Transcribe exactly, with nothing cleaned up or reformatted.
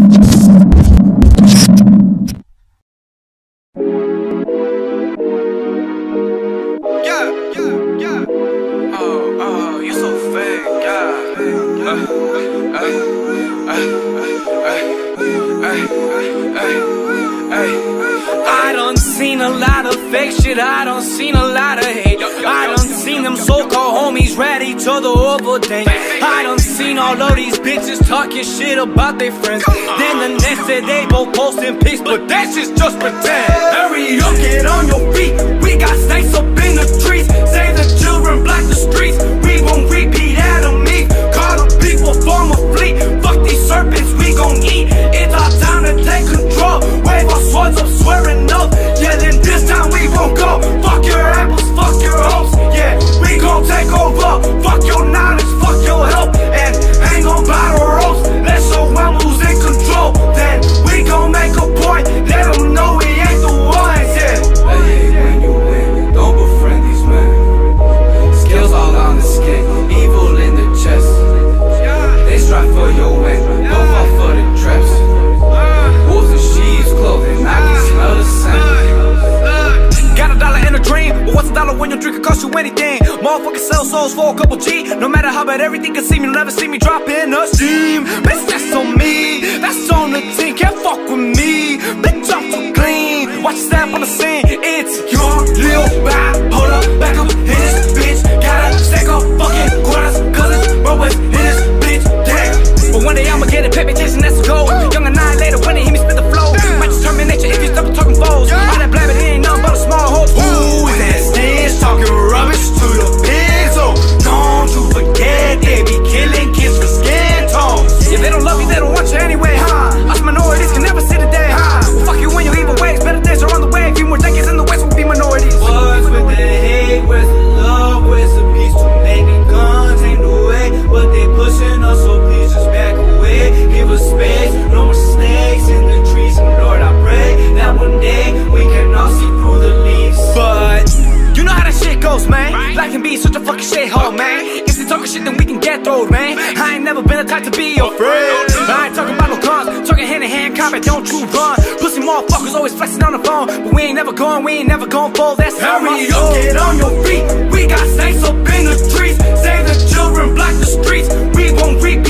I done seen a lot of fake shit, I done seen a lot of hate. I done seen them so-called homies rat each other over day. I done seen all of these bitches talking shit about their friends. Then the next day they both posting pics, but that shit's just pretend. Hurry up, get on your feet, we got snakes up in the trees. Save the children, block the streets, we won't repeat at them. Call the people, form a fleet. Fuck these serpents, we gon' eat. It's our time to take control. Wave our swords up, swearing no. Yeah, then this time we won't go. Fuck your apples, fuck your hopes. Yeah, we gon' take over. Fuck your knowledge, fuck your help. And hang on by the ropes. Let's show them who's in control. Then we gon' make a point. Let them know we ain't the ones, yeah. I hate when you win, don't befriend these men. Skills all on the skin, evil in the chest. They strive for your way, no more for the traps. Wolves and sheep's clothing, I can smell the scent. Got a dollar and a dream, but what's a dollar when your drink can cost you anything? Motherfuckers sell souls for a couple G. No matter how bad everything can see me, never see me dropping a steam. Bitch, that's on me, that's on the team, can't fuck with me. Bitch, I'm too clean, watch you step on the scene. It's your lil' vibe, hold up, back up, hit this bitch. Gotta stack up fucking quarters, cause it's always in this bitch, damn. But one day I'ma get it, pay me attention, that's the goal. Young annihilator, when they hit me spit the flow. Might just terminate you if you stop talking foes. All that blabbing, it ain't nothing but a small hope. Who is that snitch talking rubbish to the pigs? Oh, don't you forget they be killing kids for skin tones. If they don't love you, they don't want you anyway, huh? Us minorities can never sit a day high. Fuck you when you evil ways, better days are on the way. A few more decades in the West will be minorities. What's with the hate, where's the love, where's the peace? Too many guns ain't the way, but they pushing us, so please just back away. Give us space, no more snakes in the trees. And Lord, I pray that one day we can all see through the leaves. But you know how that shit goes, man, right? Life can be such a fucking shithole, man. If they talking shit, then we can get throwed, man. I ain't never been the type to be your friend. I ain't talking about no guns, talking hand-to-hand combat, don't you run. Pussy motherfuckers always flexing on the phone, but we ain't never going, we ain't never going for that's how we go. Get on your feet, we got snakes up in the trees. Save the children, block the streets, we won't repeat